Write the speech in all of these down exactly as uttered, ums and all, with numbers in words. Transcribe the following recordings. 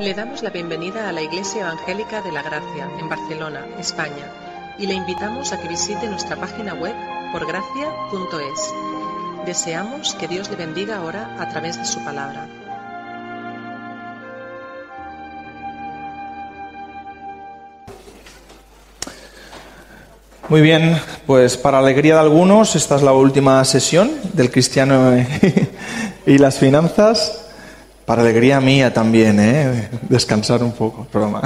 Le damos la bienvenida a la Iglesia Evangélica de la Gracia, en Barcelona, España, y le invitamos a que visite nuestra página web por gracia punto es. Deseamos que Dios le bendiga ahora a través de su palabra. Muy bien, pues para alegría de algunos, esta es la última sesión del Cristiano y las Finanzas. Para alegría mía también, ¿eh? Descansar un poco, broma.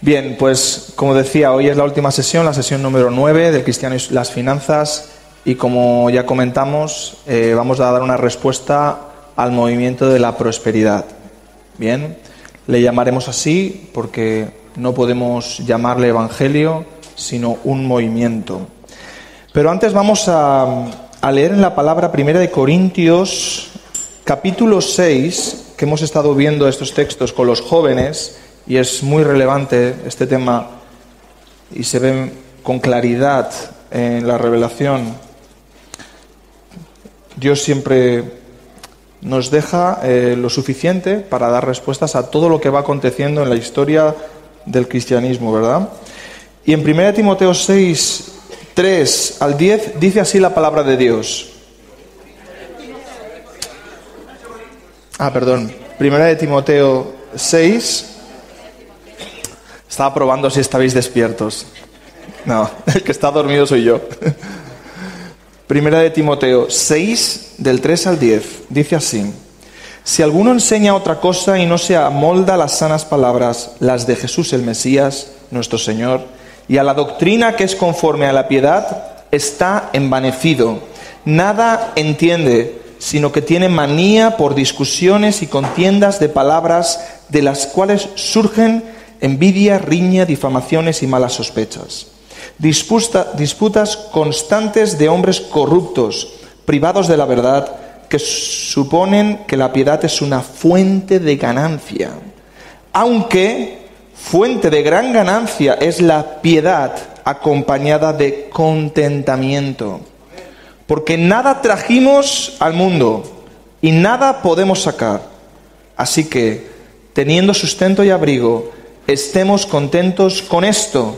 Bien, pues como decía, hoy es la última sesión, la sesión número nueve del Cristiano y las Finanzas, y como ya comentamos, eh, vamos a dar una respuesta al movimiento de la prosperidad. Bien, le llamaremos así porque no podemos llamarle evangelio, sino un movimiento. Pero antes vamos a, a leer en la palabra Primera de Corintios, capítulo seis, que hemos estado viendo estos textos con los jóvenes, y es muy relevante este tema y se ve con claridad en la revelación. Dios siempre nos deja eh, lo suficiente para dar respuestas a todo lo que va aconteciendo en la historia del cristianismo, ¿verdad? Y en Primera de Timoteo seis, tres al diez dice así la palabra de Dios. Ah, perdón. Primera de Timoteo seis. Estaba probando si estabais despiertos. No, el que está dormido soy yo. Primera de Timoteo seis, del tres al diez. Dice así. Si alguno enseña otra cosa y no se amolda a las sanas palabras, las de Jesús el Mesías, nuestro Señor, y a la doctrina que es conforme a la piedad, está envanecido. Nada entiende, sino que tiene manía por discusiones y contiendas de palabras, de las cuales surgen envidia, riña, difamaciones y malas sospechas. Disputa, disputas constantes de hombres corruptos, privados de la verdad, que suponen que la piedad es una fuente de ganancia. Aunque fuente de gran ganancia es la piedad acompañada de contentamiento. Porque nada trajimos al mundo y nada podemos sacar. Así que, teniendo sustento y abrigo, estemos contentos con esto.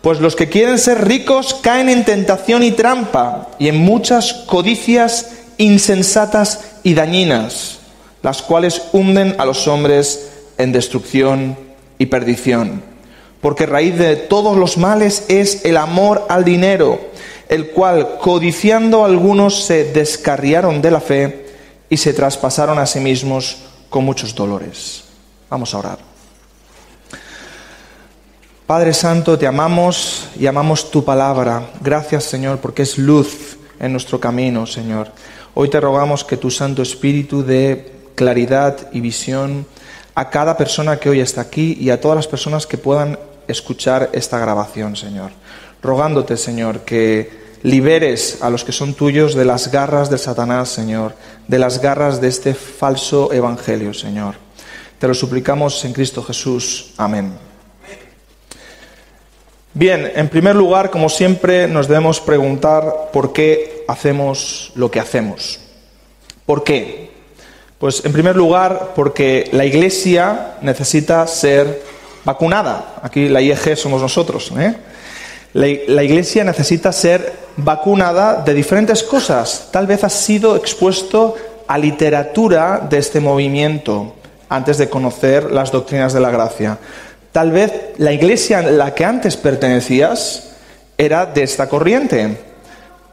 Pues los que quieren ser ricos caen en tentación y trampa, y en muchas codicias insensatas y dañinas, las cuales hunden a los hombres en destrucción y perdición. Porque raíz de todos los males es el amor al dinero, el cual, codiciando algunos, se descarriaron de la fe y se traspasaron a sí mismos con muchos dolores. Vamos a orar. Padre Santo, te amamos y amamos tu palabra. Gracias, Señor, porque es luz en nuestro camino, Señor. Hoy te rogamos que tu Santo Espíritu dé claridad y visión a cada persona que hoy está aquí y a todas las personas que puedan escuchar esta grabación, Señor. Rogándote, Señor, que liberes a los que son tuyos de las garras de Satanás, Señor, de las garras de este falso evangelio, Señor. Te lo suplicamos en Cristo Jesús. Amén. Bien, en primer lugar, como siempre, nos debemos preguntar por qué hacemos lo que hacemos. ¿Por qué? Pues, en primer lugar, porque la Iglesia necesita ser vacunada. Aquí la I E G somos nosotros, ¿eh? La, la Iglesia necesita ser vacunada de diferentes cosas. Tal vez has sido expuesto a literatura de este movimiento antes de conocer las doctrinas de la gracia. Tal vez la Iglesia a la que antes pertenecías era de esta corriente.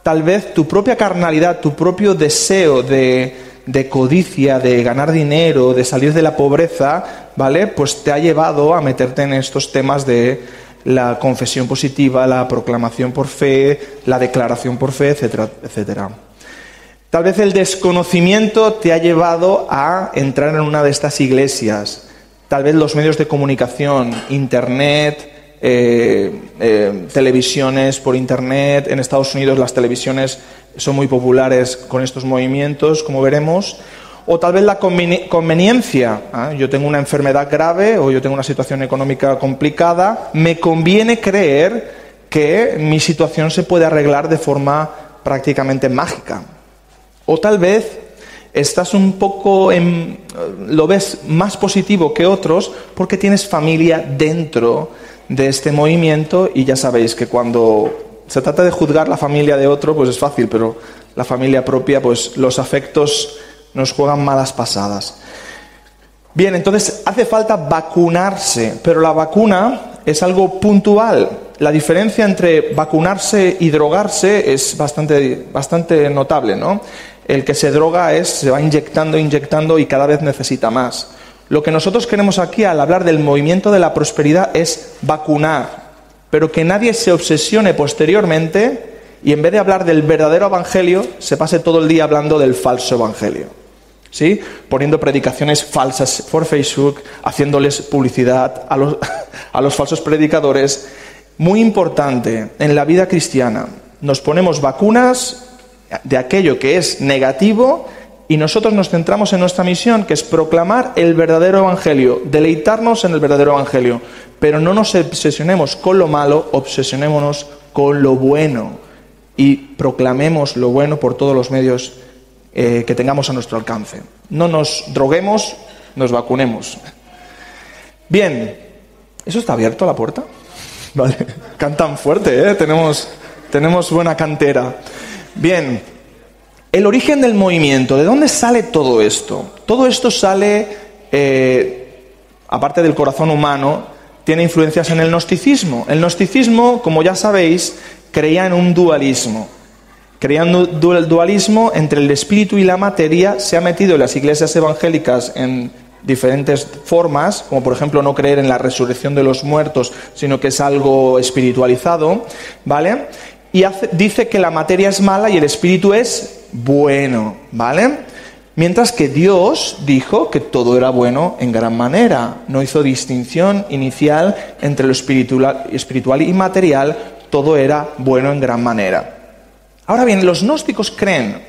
Tal vez tu propia carnalidad, tu propio deseo de, de codicia, de ganar dinero, de salir de la pobreza, ¿vale? Pues te ha llevado a meterte en estos temas de la confesión positiva, la proclamación por fe, la declaración por fe, etcétera, etcétera. Tal vez el desconocimiento te ha llevado a entrar en una de estas iglesias. Tal vez los medios de comunicación, internet, eh, eh, televisiones por internet. En Estados Unidos las televisiones son muy populares con estos movimientos, como veremos. O tal vez la conveni- conveniencia, ¿eh? Yo tengo una enfermedad grave o yo tengo una situación económica complicada, me conviene creer que mi situación se puede arreglar de forma prácticamente mágica. O tal vez estás un poco en, lo ves más positivo que otros porque tienes familia dentro de este movimiento, y ya sabéis que cuando se trata de juzgar la familia de otro, pues es fácil, pero la familia propia, pues los afectos nos juegan malas pasadas. Bien, entonces hace falta vacunarse, pero la vacuna es algo puntual. La diferencia entre vacunarse y drogarse es bastante, bastante notable, ¿no? El que se droga es, se va inyectando, inyectando y cada vez necesita más. Lo que nosotros queremos aquí al hablar del movimiento de la prosperidad es vacunar, pero que nadie se obsesione posteriormente y en vez de hablar del verdadero evangelio, se pase todo el día hablando del falso evangelio. ¿Sí? Poniendo predicaciones falsas por Facebook, haciéndoles publicidad a los, a los falsos predicadores. Muy importante, en la vida cristiana, nos ponemos vacunas de aquello que es negativo y nosotros nos centramos en nuestra misión, que es proclamar el verdadero evangelio, deleitarnos en el verdadero evangelio. Pero no nos obsesionemos con lo malo, obsesionémonos con lo bueno y proclamemos lo bueno por todos los medios Eh, que tengamos a nuestro alcance. No nos droguemos, nos vacunemos. Bien, ¿eso está abierto a la puerta? Vale, cantan fuerte, ¿eh? Tenemos, tenemos buena cantera. Bien, el origen del movimiento, ¿de dónde sale todo esto? Todo esto sale, eh, aparte del corazón humano, tiene influencias en el gnosticismo. El gnosticismo, como ya sabéis, creía en un dualismo. Creando el dualismo entre el espíritu y la materia, se ha metido en las iglesias evangélicas en diferentes formas, como por ejemplo no creer en la resurrección de los muertos, sino que es algo espiritualizado, ¿vale? Y hace, dice que la materia es mala y el espíritu es bueno, ¿vale? Mientras que Dios dijo que todo era bueno en gran manera, no hizo distinción inicial entre lo espiritual, espiritual y material, todo era bueno en gran manera. Ahora bien, los gnósticos creen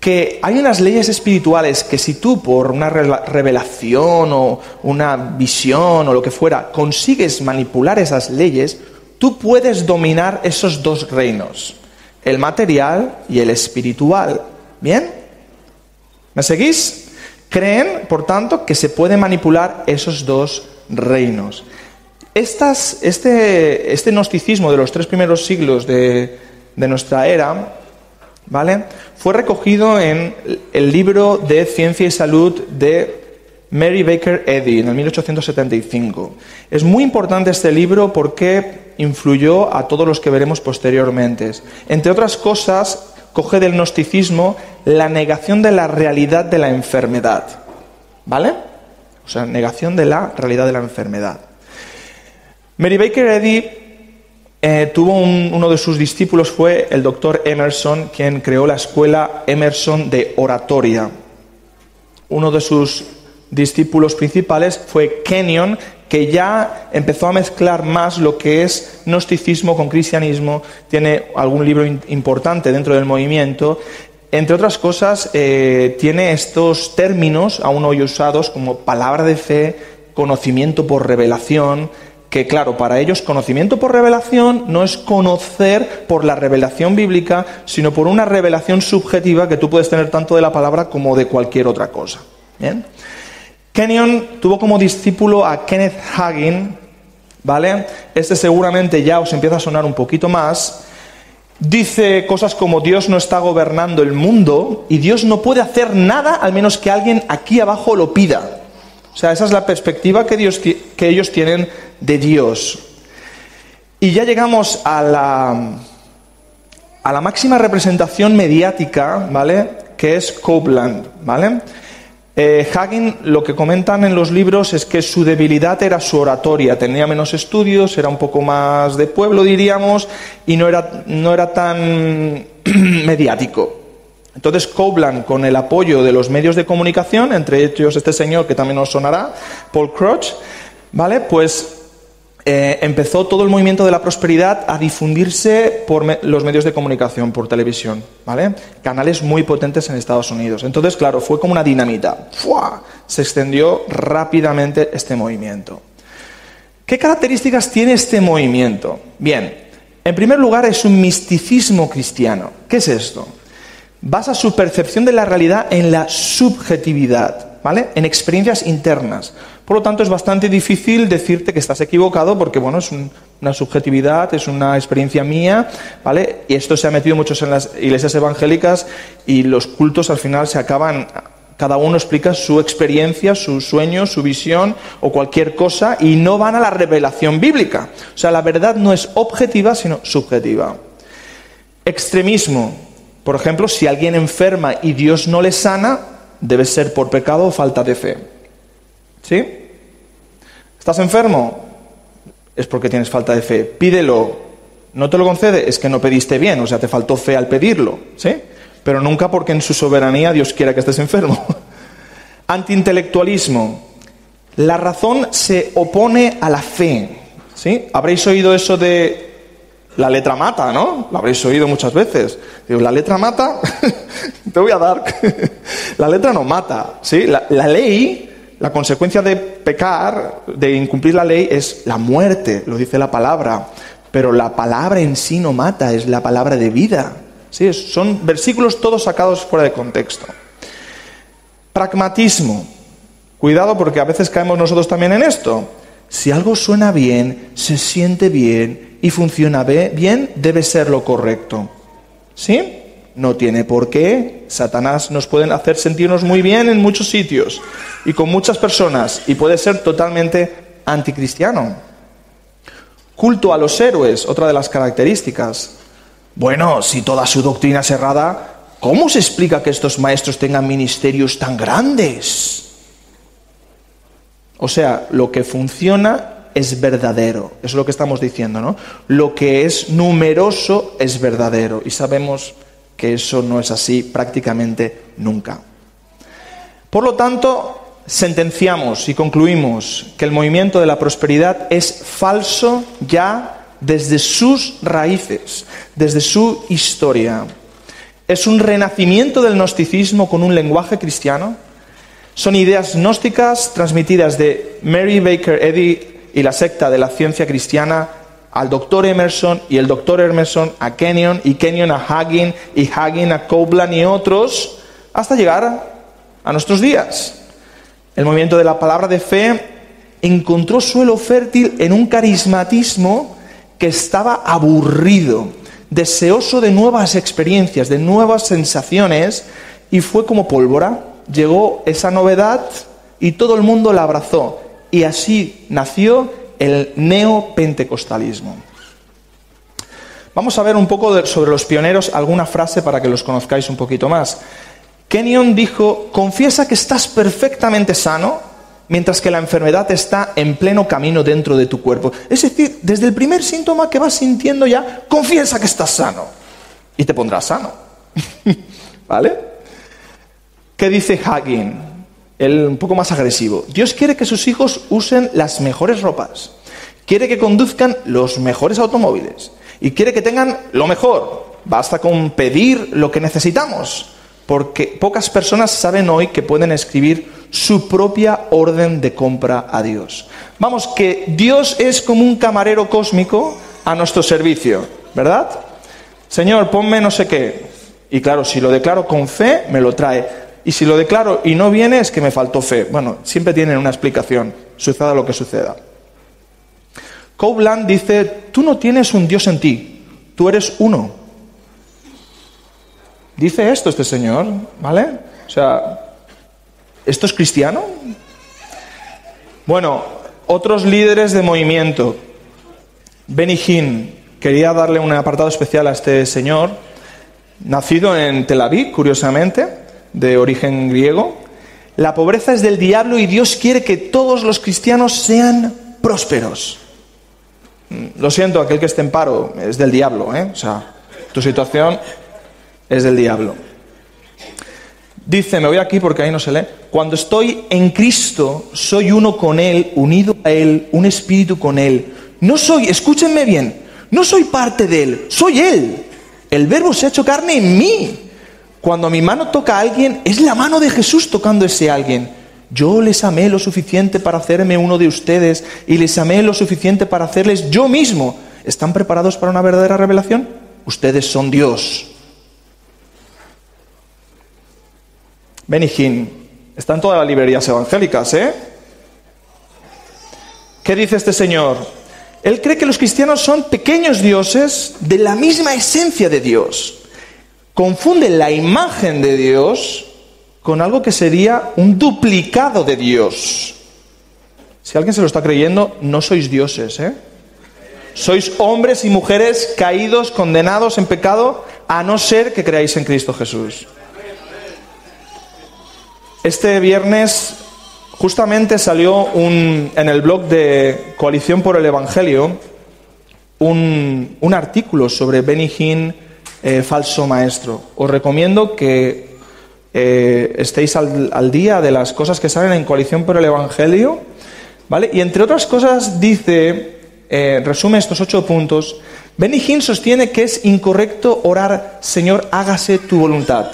que hay unas leyes espirituales que si tú por una revelación o una visión o lo que fuera consigues manipular esas leyes, tú puedes dominar esos dos reinos, el material y el espiritual. ¿Bien? ¿Me seguís? Creen, por tanto, que se puede manipular esos dos reinos. Estas, este, este gnosticismo de los tres primeros siglos de... de nuestra era, ¿vale? Fue recogido en el libro de Ciencia y Salud de Mary Baker Eddy en el mil ochocientos setenta y cinco. Es muy importante este libro porque influyó a todos los que veremos posteriormente. Entre otras cosas, coge del gnosticismo la negación de la realidad de la enfermedad, ¿vale? O sea, negación de la realidad de la enfermedad. Mary Baker Eddy Eh, tuvo un, uno de sus discípulos fue el doctor Emerson, quien creó la escuela Emerson de oratoria. Uno de sus discípulos principales fue Kenyon, que ya empezó a mezclar más lo que es gnosticismo con cristianismo. Tiene algún libro in, importante dentro del movimiento. Entre otras cosas, eh, tiene estos términos aún hoy usados como palabra de fe, conocimiento por revelación, que claro, para ellos conocimiento por revelación no es conocer por la revelación bíblica, sino por una revelación subjetiva que tú puedes tener tanto de la palabra como de cualquier otra cosa. ¿Bien? Kenyon tuvo como discípulo a Kenneth Hagin, ¿vale? Este seguramente ya os empieza a sonar un poquito más. Dice cosas como Dios no está gobernando el mundo y Dios no puede hacer nada al menos que alguien aquí abajo lo pida. O sea, esa es la perspectiva que, Dios, que ellos tienen de Dios. Y ya llegamos a la, a la máxima representación mediática, ¿vale? Que es Copeland, ¿vale? Eh, Hagin, lo que comentan en los libros es que su debilidad era su oratoria. Tenía menos estudios, era un poco más de pueblo, diríamos, y no era, no era tan mediático. Entonces Copeland, con el apoyo de los medios de comunicación, entre ellos este señor que también nos sonará, Paul Crouch, ¿vale? Pues eh, empezó todo el movimiento de la prosperidad a difundirse por me los medios de comunicación, por televisión, ¿vale? Canales muy potentes en Estados Unidos. Entonces, claro, fue como una dinamita. ¡Fua! Se extendió rápidamente este movimiento. ¿Qué características tiene este movimiento? Bien, en primer lugar es un misticismo cristiano. ¿Qué es esto? basa su percepción de la realidad en la subjetividad, ¿vale? En experiencias internas. Por lo tanto, es bastante difícil decirte que estás equivocado porque, bueno, es un, una subjetividad, es una experiencia mía, ¿vale? Y esto se ha metido mucho en las iglesias evangélicas y los cultos al final se acaban... Cada uno explica su experiencia, su sueño, su visión o cualquier cosa y no van a la revelación bíblica. O sea, la verdad no es objetiva, sino subjetiva. Extremismo. Por ejemplo, si alguien enferma y Dios no le sana, debe ser por pecado o falta de fe. ¿Sí? ¿Estás enfermo? Es porque tienes falta de fe. Pídelo. ¿No te lo concede? Es que no pediste bien, o sea, te faltó fe al pedirlo. ¿Sí? Pero nunca porque en su soberanía Dios quiera que estés enfermo. Antiintelectualismo. La razón se opone a la fe. ¿Sí? Habréis oído eso de la letra mata, ¿no? Lo habréis oído muchas veces. Digo, la letra mata, te voy a dar. La letra no mata. ¿Sí? La, la ley... La consecuencia de pecar, de incumplir la ley, es la muerte, lo dice la palabra. Pero la palabra en sí no mata, es la palabra de vida. ¿Sí? Son versículos todos sacados fuera de contexto. Pragmatismo. Cuidado porque a veces caemos nosotros también en esto. Si algo suena bien, se siente bien y funciona bien, debe ser lo correcto. ¿Sí? No tiene por qué. Satanás nos puede hacer sentirnos muy bien en muchos sitios y con muchas personas y puede ser totalmente anticristiano. Culto a los héroes, otra de las características. Bueno, si toda su doctrina es errada, ¿cómo se explica que estos maestros tengan ministerios tan grandes? O sea, lo que funciona es verdadero. Eso es lo que estamos diciendo, ¿no? Lo que es numeroso es verdadero y sabemos que eso no es así prácticamente nunca. Por lo tanto, sentenciamos y concluimos que el movimiento de la prosperidad es falso ya desde sus raíces, desde su historia. Es un renacimiento del gnosticismo con un lenguaje cristiano. Son ideas gnósticas transmitidas de Mary Baker Eddy y la secta de la ciencia cristiana al doctor Emerson, y el doctor Emerson a Kenyon, y Kenyon a Hagin, y Hagin a Copeland y otros, hasta llegar a nuestros días. El movimiento de la palabra de fe encontró suelo fértil en un carismatismo que estaba aburrido, deseoso de nuevas experiencias, de nuevas sensaciones, y fue como pólvora. Llegó esa novedad y todo el mundo la abrazó, y así nació el neopentecostalismo. Vamos a ver un poco de, sobre los pioneros, alguna frase para que los conozcáis un poquito más. Kenyon dijo, confiesa que estás perfectamente sano, mientras que la enfermedad está en pleno camino dentro de tu cuerpo. Es decir, desde el primer síntoma que vas sintiendo ya, confiesa que estás sano, y te pondrás sano. ¿Vale? ¿Qué dice Hagin? El un poco más agresivo. Dios quiere que sus hijos usen las mejores ropas, quiere que conduzcan los mejores automóviles y quiere que tengan lo mejor. Basta con pedir lo que necesitamos, porque pocas personas saben hoy que pueden escribir su propia orden de compra a Dios. Vamos, que Dios es como un camarero cósmico a nuestro servicio, ¿verdad? Señor, ponme no sé qué. Y claro, si lo declaro con fe, me lo trae. Y si lo declaro y no viene, es que me faltó fe. Bueno, siempre tienen una explicación, suceda lo que suceda. Copeland dice, tú no tienes un Dios en ti, tú eres uno. Dice esto este señor, ¿vale? O sea, ¿esto es cristiano? Bueno, otros líderes de movimiento. Benny Hinn, quería darle un apartado especial a este señor, nacido en Tel Aviv, curiosamente, de origen griego. La pobreza es del diablo y Dios quiere que todos los cristianos sean prósperos. Lo siento, aquel que esté en paro es del diablo, ¿eh? O sea, tu situación es del diablo. Dice, me voy aquí porque ahí no se lee. Cuando estoy en Cristo, soy uno con Él, unido a Él, un espíritu con Él. No soy, escúchenme bien, no soy parte de Él, soy Él. El verbo se ha hecho carne en mí. Cuando mi mano toca a alguien, es la mano de Jesús tocando ese alguien. Yo les amé lo suficiente para hacerme uno de ustedes y les amé lo suficiente para hacerles yo mismo. ¿Están preparados para una verdadera revelación? Ustedes son Dios. Benny Hinn. Está en todas las librerías evangélicas, ¿eh? ¿Qué dice este señor? Él cree que los cristianos son pequeños dioses de la misma esencia de Dios. Confunden la imagen de Dios con algo que sería un duplicado de Dios. Si alguien se lo está creyendo, no sois dioses, ¿eh? Sois hombres y mujeres caídos, condenados en pecado, a no ser que creáis en Cristo Jesús. Este viernes justamente salió un, en el blog de Coalición por el Evangelio un, un artículo sobre Benny Hinn, eh, falso maestro. Os recomiendo que eh, estéis al, al día de las cosas que salen en Coalición por el Evangelio, ¿vale? Y entre otras cosas dice... Eh, resume estos ocho puntos. Benny Hinn sostiene que es incorrecto orar, Señor, hágase tu voluntad,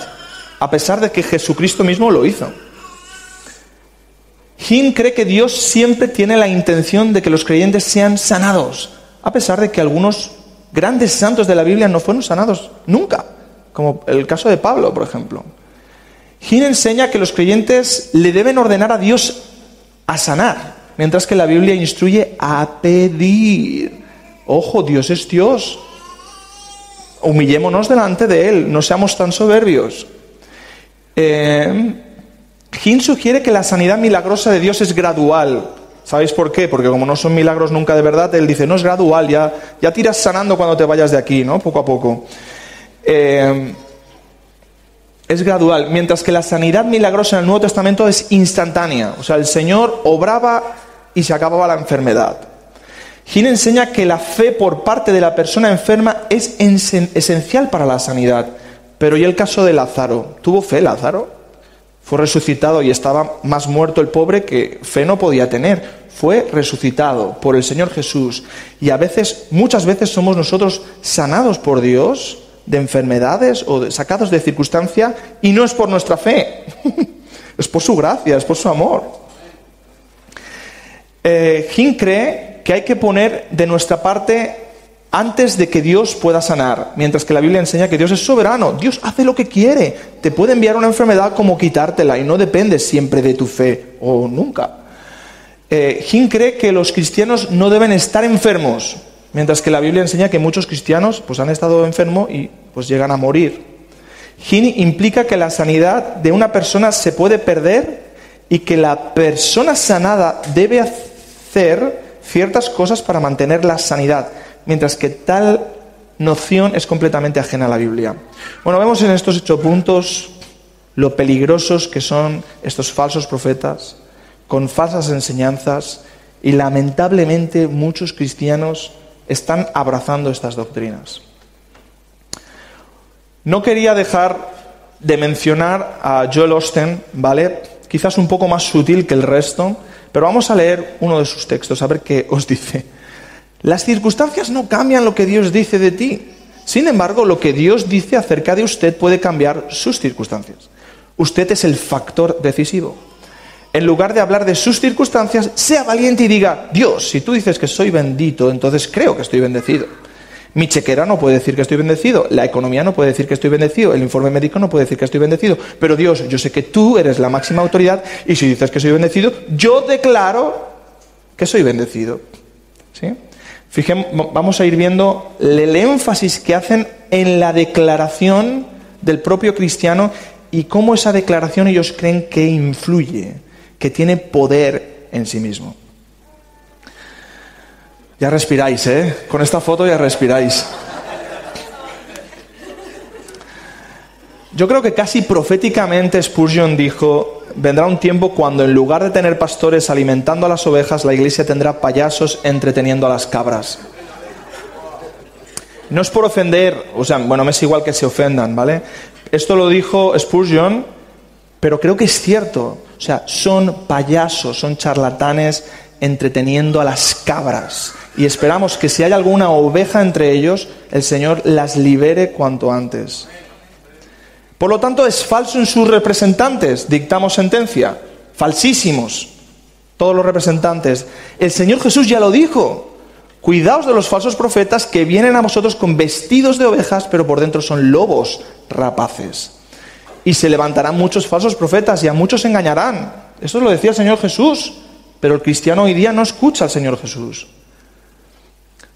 a pesar de que Jesucristo mismo lo hizo. Hinn cree que Dios siempre tiene la intención de que los creyentes sean sanados, a pesar de que algunos grandes santos de la Biblia no fueron sanados nunca, como el caso de Pablo, por ejemplo. Hinn enseña que los creyentes le deben ordenar a Dios a sanar, mientras que la Biblia instruye a pedir. Ojo, Dios es Dios. Humillémonos delante de Él, no seamos tan soberbios. Eh, Hinn sugiere que la sanidad milagrosa de Dios es gradual. ¿Sabéis por qué? Porque como no son milagros nunca de verdad, él dice, no es gradual, ya, ya te irás sanando cuando te vayas de aquí, ¿no? Poco a poco. Eh, Es gradual, mientras que la sanidad milagrosa en el Nuevo Testamento es instantánea. O sea, el Señor obraba y se acababa la enfermedad. Hinn enseña que la fe por parte de la persona enferma es esencial para la sanidad. Pero ¿y el caso de Lázaro? ¿Tuvo fe Lázaro? Fue resucitado y estaba más muerto el pobre que fe no podía tener. Fue resucitado por el Señor Jesús. Y a veces, muchas veces somos nosotros sanados por Dios de enfermedades o de, sacados de circunstancia, y no es por nuestra fe, es por su gracia, es por su amor. Eh, Hinn cree que hay que poner de nuestra parte antes de que Dios pueda sanar, mientras que la Biblia enseña que Dios es soberano, Dios hace lo que quiere, te puede enviar una enfermedad como quitártela, y no depende siempre de tu fe, o nunca. Eh, Hinn cree que los cristianos no deben estar enfermos, mientras que la Biblia enseña que muchos cristianos pues, han estado enfermos y pues, llegan a morir. Hinn implica que la sanidad de una persona se puede perder y que la persona sanada debe hacer ciertas cosas para mantener la sanidad, mientras que tal noción es completamente ajena a la Biblia. Bueno, vemos en estos ocho puntos lo peligrosos que son estos falsos profetas, con falsas enseñanzas, y lamentablemente muchos cristianos están abrazando estas doctrinas. No quería dejar de mencionar a Joel Osteen, ¿vale? Quizás un poco más sutil que el resto, pero vamos a leer uno de sus textos, a ver qué os dice. Las circunstancias no cambian lo que Dios dice de ti. Sin embargo, lo que Dios dice acerca de usted puede cambiar sus circunstancias. Usted es el factor decisivo. En lugar de hablar de sus circunstancias, sea valiente y diga, Dios, si tú dices que soy bendito, entonces creo que estoy bendecido. Mi chequera no puede decir que estoy bendecido, la economía no puede decir que estoy bendecido, el informe médico no puede decir que estoy bendecido, pero Dios, yo sé que tú eres la máxima autoridad y si dices que soy bendecido, yo declaro que soy bendecido. ¿Sí? Fijemos, vamos a ir viendo el énfasis que hacen en la declaración del propio cristiano y cómo esa declaración ellos creen que influye, que tiene poder en sí mismo. Ya respiráis, ¿eh? Con esta foto ya respiráis. Yo creo que casi proféticamente Spurgeon dijo, vendrá un tiempo cuando en lugar de tener pastores alimentando a las ovejas, la iglesia tendrá payasos entreteniendo a las cabras. No es por ofender, o sea, bueno, me es igual que se ofendan, ¿vale? Esto lo dijo Spurgeon, pero creo que es cierto. O sea, son payasos, son charlatanes entreteniendo a las cabras. Y esperamos que si hay alguna oveja entre ellos, el Señor las libere cuanto antes. Por lo tanto, es falso en sus representantes. Dictamos sentencia. Falsísimos. Todos los representantes. El Señor Jesús ya lo dijo. Cuidaos de los falsos profetas que vienen a vosotros con vestidos de ovejas, pero por dentro son lobos rapaces. y se levantarán muchos falsos profetas y a muchos engañarán. Eso lo decía el Señor Jesús, pero el cristiano hoy día no escucha al Señor Jesús.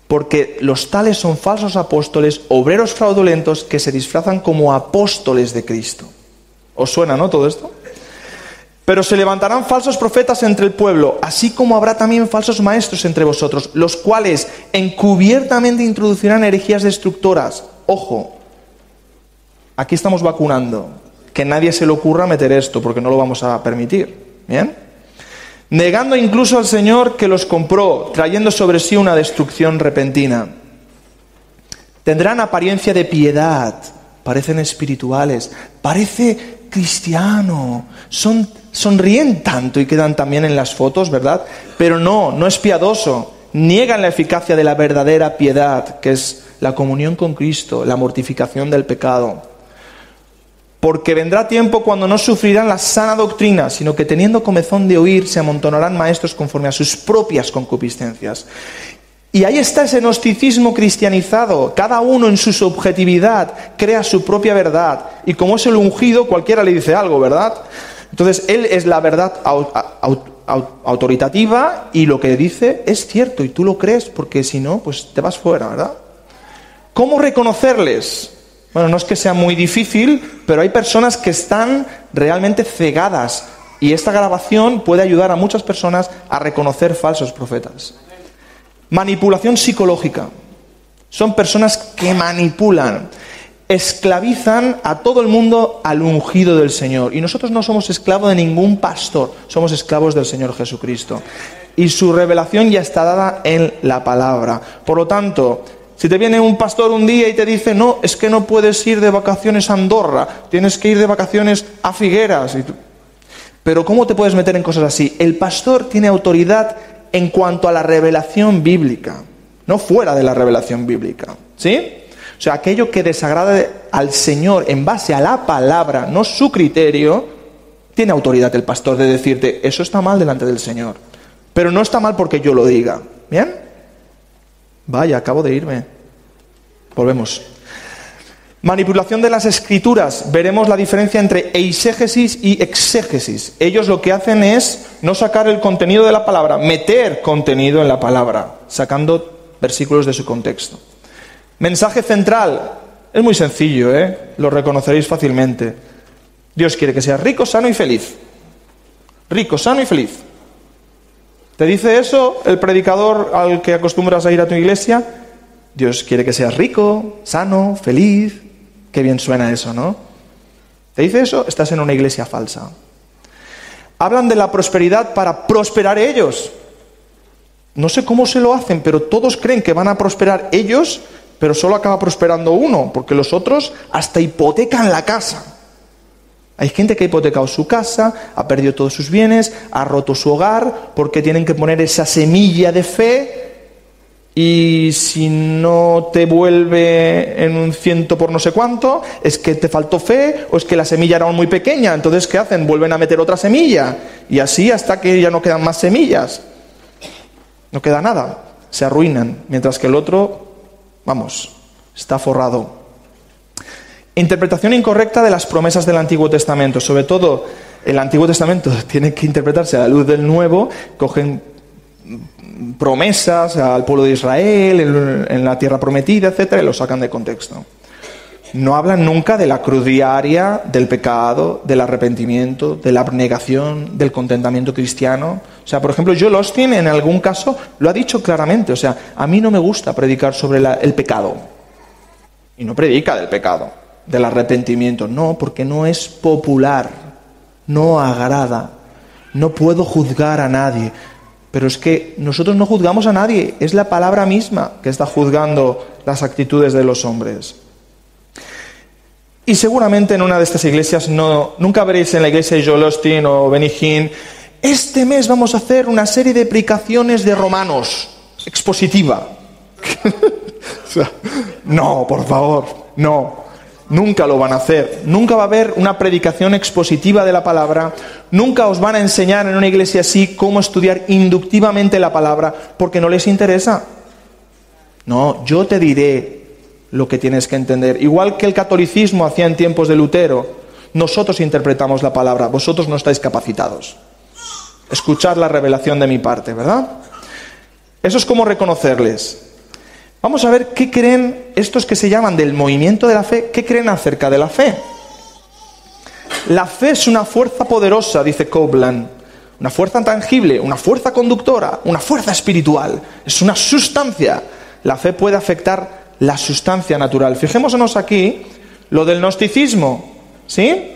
Porque los tales son falsos apóstoles, obreros fraudulentos que se disfrazan como apóstoles de Cristo. ¿Os suena, no, todo esto? Pero se levantarán falsos profetas entre el pueblo, así como habrá también falsos maestros entre vosotros, los cuales encubiertamente introducirán herejías destructoras. Ojo, aquí estamos vacunando. Que nadie se le ocurra meter esto, porque no lo vamos a permitir. ¿Bien? Negando incluso al Señor que los compró, trayendo sobre sí una destrucción repentina. Tendrán apariencia de piedad, parecen espirituales, parece cristiano, son, sonríen tanto y quedan también en las fotos, ¿verdad? Pero no, no es piadoso, niegan la eficacia de la verdadera piedad, que es la comunión con Cristo, la mortificación del pecado. Porque vendrá tiempo cuando no sufrirán la sana doctrina, sino que teniendo comezón de oír, se amontonarán maestros conforme a sus propias concupiscencias. Y ahí está ese gnosticismo cristianizado. Cada uno en su subjetividad crea su propia verdad. Y como es el ungido, cualquiera le dice algo, ¿verdad? Entonces, él es la verdad aut aut aut autoritativa y lo que dice es cierto. Y tú lo crees porque si no, pues te vas fuera, ¿verdad? ¿Cómo reconocerles? Bueno, no es que sea muy difícil, pero hay personas que están realmente cegadas. Y esta grabación puede ayudar a muchas personas a reconocer falsos profetas. Manipulación psicológica. Son personas que manipulan, esclavizan a todo el mundo al ungido del Señor. Y nosotros no somos esclavos de ningún pastor, somos esclavos del Señor Jesucristo. Y su revelación ya está dada en la palabra. Por lo tanto, si te viene un pastor un día y te dice, no, es que no puedes ir de vacaciones a Andorra, tienes que ir de vacaciones a Figueras. Y tú... Pero ¿cómo te puedes meter en cosas así? El pastor tiene autoridad en cuanto a la revelación bíblica, no fuera de la revelación bíblica, ¿sí? O sea, aquello que desagrade al Señor en base a la palabra, no su criterio, tiene autoridad el pastor de decirte, eso está mal delante del Señor. Pero no está mal porque yo lo diga, ¿bien? Vaya, acabo de irme. Volvemos. Manipulación de las escrituras. Veremos la diferencia entre eisegesis y exégesis. Ellos lo que hacen es no sacar el contenido de la palabra, meter contenido en la palabra, sacando versículos de su contexto. Mensaje central. Es muy sencillo, ¿eh? Lo reconoceréis fácilmente. Dios quiere que seas rico, sano y feliz. Rico, sano y feliz. ¿Te dice eso el predicador al que acostumbras a ir a tu iglesia? Dios quiere que seas rico, sano, feliz. Qué bien suena eso, ¿no? ¿Te dice eso? Estás en una iglesia falsa. Hablan de la prosperidad para prosperar ellos. No sé cómo se lo hacen, pero todos creen que van a prosperar ellos, pero solo acaba prosperando uno, porque los otros hasta hipotecan la casa. Hay gente que ha hipotecado su casa, ha perdido todos sus bienes, ha roto su hogar, porque tienen que poner esa semilla de fe y si no te vuelve en un ciento por no sé cuánto, es que te faltó fe o es que la semilla era aún muy pequeña. Entonces, ¿qué hacen? Vuelven a meter otra semilla y así hasta que ya no quedan más semillas. No queda nada, se arruinan, mientras que el otro, vamos, está forrado. Interpretación incorrecta de las promesas del Antiguo Testamento. Sobre todo, el Antiguo Testamento tiene que interpretarse a la luz del Nuevo. Cogen promesas al pueblo de Israel, en la tierra prometida, etcétera, y lo sacan de contexto. No hablan nunca de la cruz diaria, del pecado, del arrepentimiento, de la abnegación, del contentamiento cristiano. O sea, por ejemplo, Joel Osteen en algún caso lo ha dicho claramente. O sea, a mí no me gusta predicar sobre la, el pecado. Y no predica del pecado, del arrepentimiento. No, porque no es popular, no agrada, no puedo juzgar a nadie. Pero es que nosotros no juzgamos a nadie, es la palabra misma que está juzgando las actitudes de los hombres. Y seguramente en una de estas iglesias no, nunca veréis en la iglesia de Joel Osteen o Benny Hinn, este mes vamos a hacer una serie de predicaciones de Romanos, expositiva. O sea, no, por favor, no. Nunca lo van a hacer, nunca va a haber una predicación expositiva de la palabra, nunca os van a enseñar en una iglesia así cómo estudiar inductivamente la palabra, porque no les interesa. No, yo te diré lo que tienes que entender, igual que el catolicismo hacía en tiempos de Lutero. nosotros interpretamos la palabra, vosotros no estáis capacitados. Escuchad la revelación de mi parte, ¿verdad? Eso es como reconocerles. Vamos a ver qué creen estos que se llaman del movimiento de la fe, qué creen acerca de la fe. La fe es una fuerza poderosa, dice Copeland, una fuerza intangible, una fuerza conductora, una fuerza espiritual, es una sustancia. La fe puede afectar la sustancia natural. Fijémonos aquí lo del gnosticismo, ¿sí?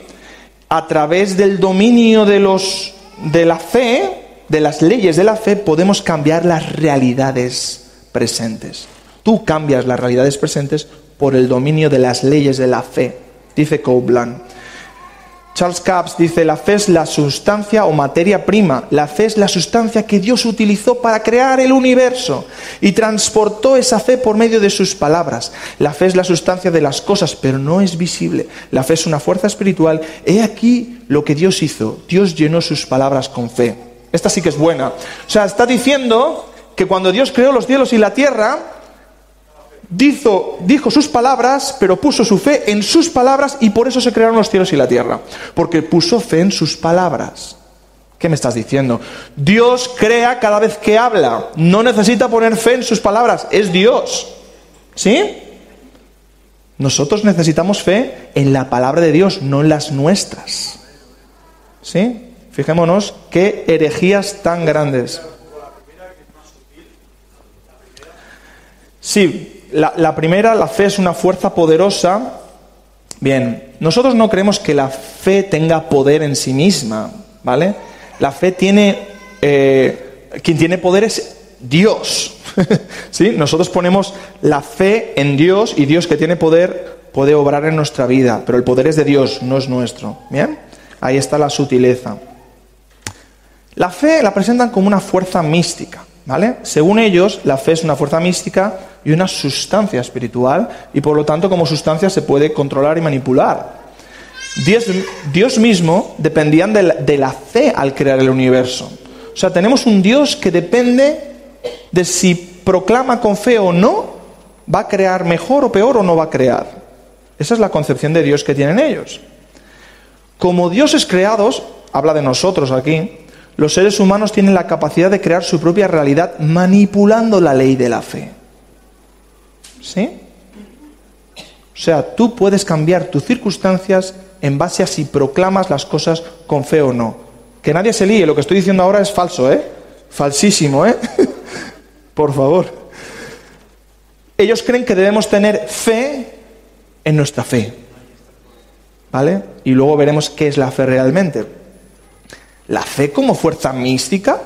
A través del dominio de, los, de la fe, de las leyes de la fe, podemos cambiar las realidades presentes. Tú cambias las realidades presentes por el dominio de las leyes de la fe, dice Copeland. Charles Capps dice, la fe es la sustancia o materia prima. La fe es la sustancia que Dios utilizó para crear el universo y transportó esa fe por medio de sus palabras. La fe es la sustancia de las cosas, pero no es visible. La fe es una fuerza espiritual. He aquí lo que Dios hizo. Dios llenó sus palabras con fe. Esta sí que es buena. O sea, está diciendo que cuando Dios creó los cielos y la tierra, Dijo, dijo sus palabras, pero puso su fe en sus palabras, y por eso se crearon los cielos y la tierra, porque puso fe en sus palabras. ¿Qué me estás diciendo? Dios crea cada vez que habla, no necesita poner fe en sus palabras, es Dios. ¿Sí? Nosotros necesitamos fe en la palabra de Dios, no en las nuestras. ¿Sí? Fijémonos qué herejías tan grandes. Sí. La, la primera, la fe es una fuerza poderosa. Bien, nosotros no creemos que la fe tenga poder en sí misma, ¿vale? La fe tiene... Eh, quien tiene poder es Dios, ¿sí? Nosotros ponemos la fe en Dios, y Dios, que tiene poder, puede obrar en nuestra vida, pero el poder es de Dios, no es nuestro, ¿bien? Ahí está la sutileza. La fe la presentan como una fuerza mística, ¿vale? Según ellos, la fe es una fuerza mística y una sustancia espiritual, y por lo tanto como sustancia se puede controlar y manipular. Dios, Dios mismo dependía de la, de la fe al crear el universo. O sea, tenemos un Dios que depende de si proclama con fe o no, va a crear mejor o peor, o no va a crear. Esa es la concepción de Dios que tienen ellos. Como dioses creados, habla de nosotros aquí, los seres humanos tienen la capacidad de crear su propia realidad manipulando la ley de la fe. ¿Sí? O sea, tú puedes cambiar tus circunstancias en base a si proclamas las cosas con fe o no. Que nadie se líe, lo que estoy diciendo ahora es falso, ¿eh? Falsísimo, ¿eh? Por favor. Ellos creen que debemos tener fe en nuestra fe, ¿vale? Y luego veremos qué es la fe realmente. La fe como fuerza mística.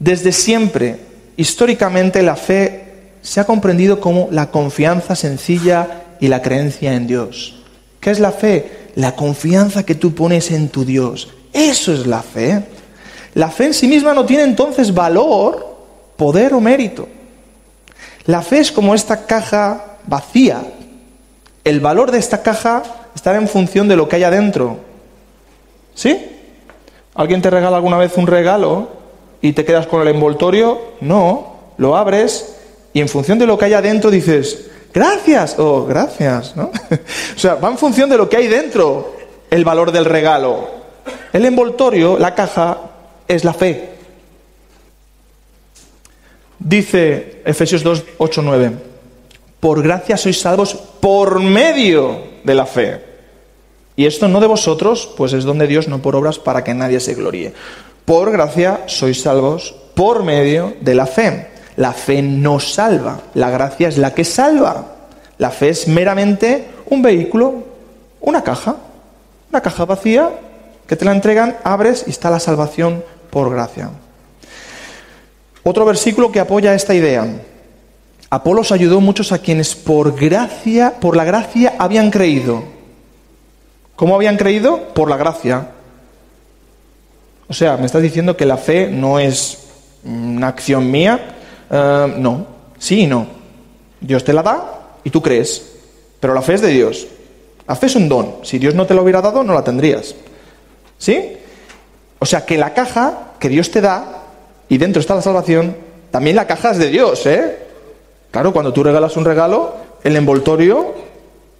Desde siempre, históricamente, la fe se ha comprendido como la confianza sencilla y la creencia en Dios. ¿Qué es la fe? La confianza que tú pones en tu Dios. Eso es la fe. La fe en sí misma no tiene entonces valor, poder o mérito. La fe es como esta caja vacía. El valor de esta caja estará en función de lo que haya dentro. ¿Sí? ¿Alguien te regala alguna vez un regalo y te quedas con el envoltorio? No, lo abres. Y en función de lo que haya dentro dices, gracias, o oh, gracias, ¿no? O sea, va en función de lo que hay dentro el valor del regalo. El envoltorio, la caja, es la fe. Dice Efesios dos, ocho, nueve, por gracia sois salvos por medio de la fe. Y esto no de vosotros, pues es don de Dios, no por obras, para que nadie se gloríe. Por gracia sois salvos por medio de la fe. La fe no salva, la gracia es la que salva. La fe es meramente un vehículo, una caja, una caja vacía que te la entregan, abres y está la salvación por gracia. Otro versículo que apoya esta idea. Apolos ayudó muchos a quienes por gracia, por la gracia habían creído. ¿Cómo habían creído? Por la gracia. O sea, me estás diciendo que la fe no es una acción mía. Uh, no, sí y no. Dios te la da y tú crees, pero la fe es de Dios. La fe es un don. Si Dios no te lo hubiera dado, no la tendrías. ¿Sí? O sea, que la caja que Dios te da, y dentro está la salvación, también la caja es de Dios, ¿eh? Claro, cuando tú regalas un regalo, el envoltorio,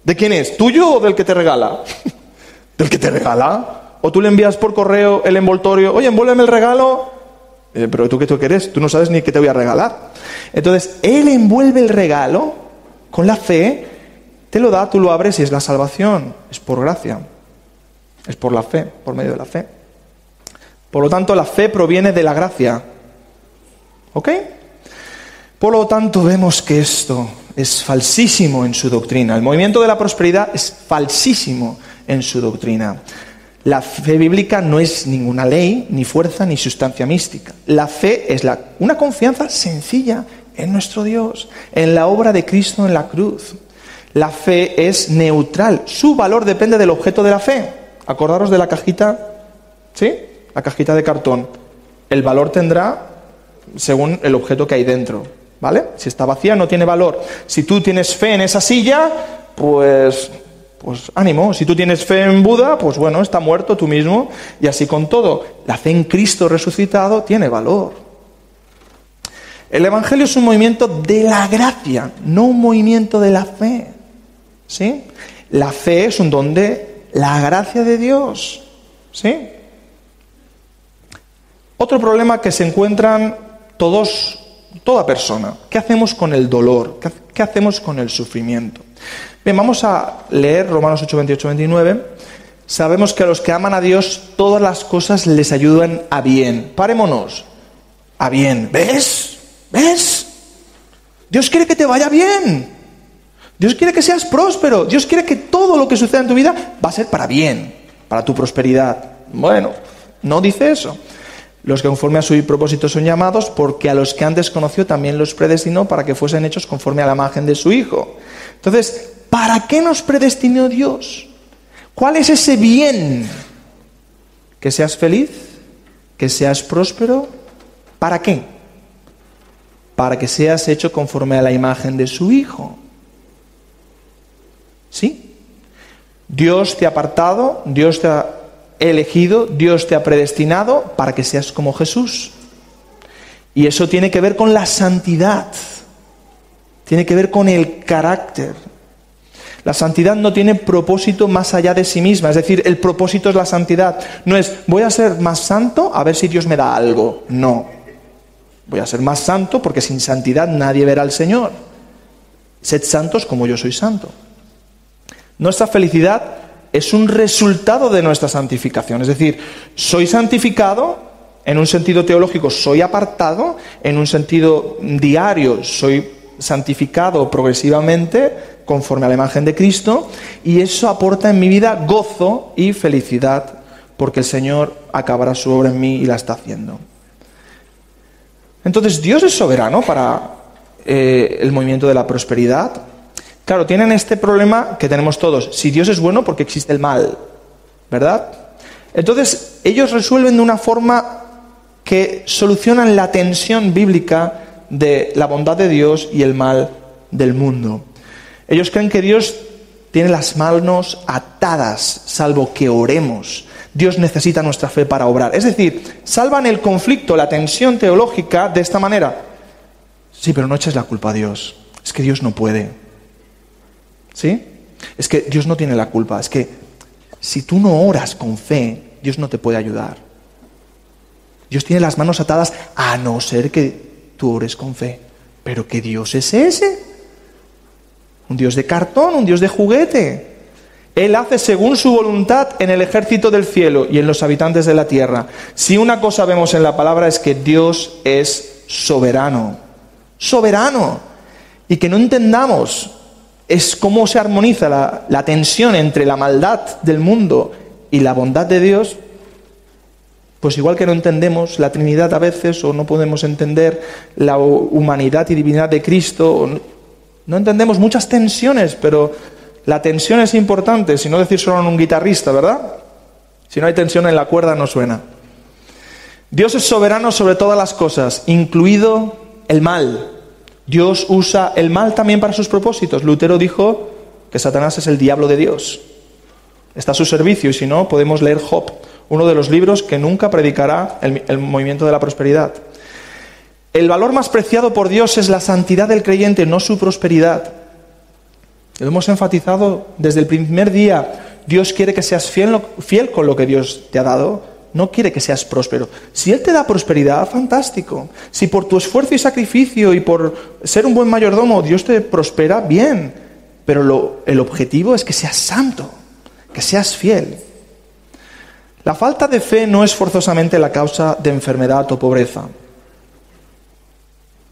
¿de quién es? ¿Tuyo o del que te regala? del que te regala. O tú le envías por correo el envoltorio, oye, envuélveme el regalo. Eh, pero tú qué tú querés, tú no sabes ni qué te voy a regalar. Entonces, Él envuelve el regalo con la fe, te lo da, tú lo abres y es la salvación. Es por gracia. Es por la fe, por medio de la fe. Por lo tanto, la fe proviene de la gracia. ¿Ok? Por lo tanto, vemos que esto es falsísimo en su doctrina. El movimiento de la prosperidad es falsísimo en su doctrina. La fe bíblica no es ninguna ley, ni fuerza, ni sustancia mística. La fe es la, una confianza sencilla en nuestro Dios, en la obra de Cristo en la cruz. La fe es neutral. Su valor depende del objeto de la fe. Acordaros de la cajita, ¿sí? La cajita de cartón. El valor tendrá según el objeto que hay dentro, ¿vale? Si está vacía no tiene valor. Si tú tienes fe en esa silla, pues... pues ánimo, si tú tienes fe en Buda, pues bueno, está muerto tú mismo, y así con todo. La fe en Cristo resucitado tiene valor. El Evangelio es un movimiento de la gracia, no un movimiento de la fe. ¿Sí? La fe es un don de la gracia de Dios. ¿Sí? Otro problema que se encuentran todos, toda persona. ¿Qué hacemos con el dolor? ¿Qué, qué hacemos con el sufrimiento? Bien, vamos a leer Romanos ocho, veintiocho, veintinueve. Sabemos que a los que aman a Dios, todas las cosas les ayudan a bien. Parémonos. A bien. ¿Ves? ¿Ves? Dios quiere que te vaya bien. Dios quiere que seas próspero. Dios quiere que todo lo que suceda en tu vida va a ser para bien, para tu prosperidad. Bueno, no dice eso. Los que conforme a su propósito son llamados, porque a los que antes conoció también los predestinó para que fuesen hechos conforme a la imagen de su Hijo. Entonces, ¿para qué nos predestinó Dios? ¿Cuál es ese bien? ¿Que seas feliz? ¿Que seas próspero? ¿Para qué? Para que seas hecho conforme a la imagen de su Hijo. ¿Sí? Dios te ha apartado, Dios te ha elegido, Dios te ha predestinado para que seas como Jesús. Y eso tiene que ver con la santidad. Tiene que ver con el carácter. La santidad no tiene propósito más allá de sí misma. Es decir, el propósito es la santidad. No es, voy a ser más santo a ver si Dios me da algo. No. Voy a ser más santo porque sin santidad nadie verá al Señor. Sed santos como yo soy santo. Nuestra felicidad es un resultado de nuestra santificación. Es decir, soy santificado, en un sentido teológico soy apartado, en un sentido diario soy santificado progresivamente, conforme a la imagen de Cristo, y eso aporta en mi vida gozo y felicidad, porque el Señor acabará su obra en mí y la está haciendo. Entonces, Dios es soberano para eh, el movimiento de la prosperidad. Claro, tienen este problema que tenemos todos. Si Dios es bueno, porque existe el mal, ¿verdad? Entonces, ellos resuelven de una forma que solucionan la tensión bíblica de la bondad de Dios y el mal del mundo. Ellos creen que Dios tiene las manos atadas, salvo que oremos. Dios necesita nuestra fe para obrar. Es decir, salvan el conflicto, la tensión teológica de esta manera. Sí, pero no eches la culpa a Dios. Es que Dios no puede. ¿Sí? Es que Dios no tiene la culpa. Es que si tú no oras con fe, Dios no te puede ayudar. Dios tiene las manos atadas a no ser que tú ores con fe. ¿Pero qué Dios es ese? Un Dios de cartón, un Dios de juguete. Él hace según su voluntad en el ejército del cielo y en los habitantes de la tierra. Si una cosa vemos en la palabra es que Dios es soberano. Soberano. Y que no entendamos es cómo se armoniza la, la tensión entre la maldad del mundo y la bondad de Dios. Pues igual que no entendemos la Trinidad a veces, o no podemos entender la humanidad y divinidad de Cristo, o no entendemos muchas tensiones, pero la tensión es importante, si no decir solo en un guitarrista, ¿verdad? Si no hay tensión en la cuerda no suena. Dios es soberano sobre todas las cosas, incluido el mal. Dios usa el mal también para sus propósitos. Lutero dijo que Satanás es el diablo de Dios. Está a su servicio, y si no, podemos leer Job, uno de los libros que nunca predicará el, el movimiento de la prosperidad. El valor más preciado por Dios es la santidad del creyente, no su prosperidad. Lo hemos enfatizado desde el primer día. Dios quiere que seas fiel, fiel con lo que Dios te ha dado. No quiere que seas próspero. Si Él te da prosperidad, fantástico. Si por tu esfuerzo y sacrificio y por ser un buen mayordomo Dios te prospera, bien. Pero lo, el objetivo es que seas santo, que seas fiel. La falta de fe no es forzosamente la causa de enfermedad o pobreza.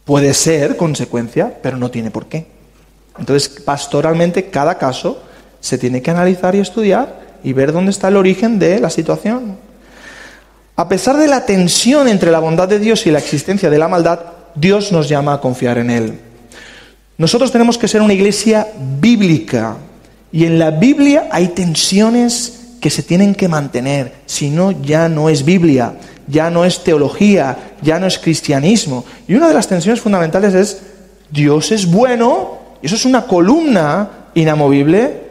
Puede ser consecuencia, pero no tiene por qué. Entonces, pastoralmente, cada caso se tiene que analizar y estudiar y ver dónde está el origen de la situación. A pesar de la tensión entre la bondad de Dios y la existencia de la maldad, Dios nos llama a confiar en Él. Nosotros tenemos que ser una iglesia bíblica, y en la Biblia hay tensiones que se tienen que mantener, si no, ya no es Biblia, ya no es teología, ya no es cristianismo. Y una de las tensiones fundamentales es: Dios es bueno, y eso es una columna inamovible,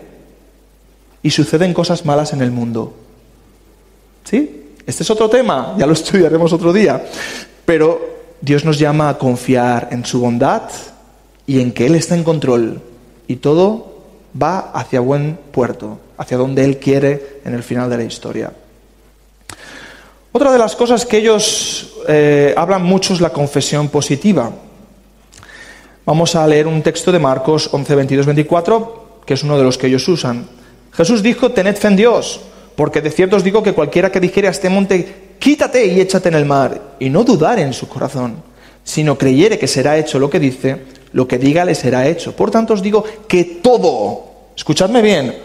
y suceden cosas malas en el mundo. ¿Sí? Este es otro tema, ya lo estudiaremos otro día. Pero Dios nos llama a confiar en su bondad y en que Él está en control. Y todo va hacia buen puerto, hacia donde Él quiere en el final de la historia. Otra de las cosas que ellos eh, hablan mucho es la confesión positiva. Vamos a leer un texto de Marcos once, veintidós, veinticuatro, que es uno de los que ellos usan. Jesús dijo: tened fe en Dios, porque de cierto os digo que cualquiera que dijere a este monte, quítate y échate en el mar, y no dudare en su corazón, sino creyere que será hecho lo que dice, lo que diga le será hecho. Por tanto os digo que todo, escuchadme bien,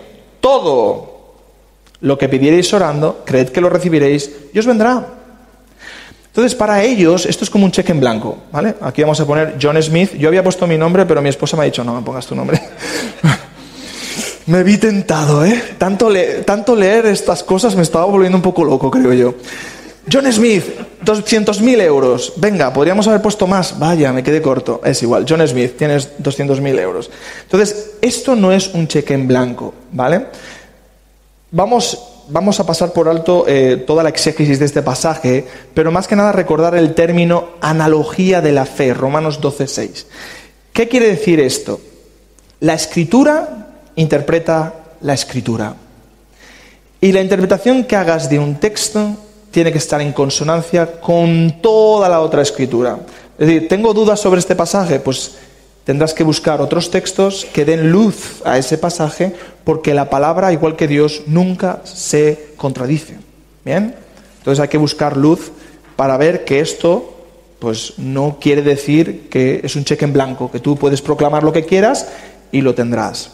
todo lo que pidiereis orando, creed que lo recibiréis y os vendrá. Entonces, para ellos, esto es como un cheque en blanco, ¿vale? Aquí vamos a poner John Smith. Yo había puesto mi nombre, pero mi esposa me ha dicho: no me pongas tu nombre. Me vi tentado, ¿eh? Tanto, le- tanto leer estas cosas me estaba volviendo un poco loco, creo yo. John Smith, doscientos mil euros. Venga, podríamos haber puesto más. Vaya, me quedé corto. Es igual, John Smith, tienes doscientos mil euros. Entonces, esto no es un cheque en blanco, ¿vale? Vamos, vamos a pasar por alto eh, toda la exégesis de este pasaje, pero más que nada recordar el término analogía de la fe, Romanos doce, seis. ¿Qué quiere decir esto? La Escritura interpreta la Escritura. Y la interpretación que hagas de un texto tiene que estar en consonancia con toda la otra Escritura. Es decir, ¿tengo dudas sobre este pasaje? Pues tendrás que buscar otros textos que den luz a ese pasaje, porque la palabra, igual que Dios, nunca se contradice. ¿Bien? Entonces hay que buscar luz para ver que esto pues no quiere decir que es un cheque en blanco, que tú puedes proclamar lo que quieras y lo tendrás.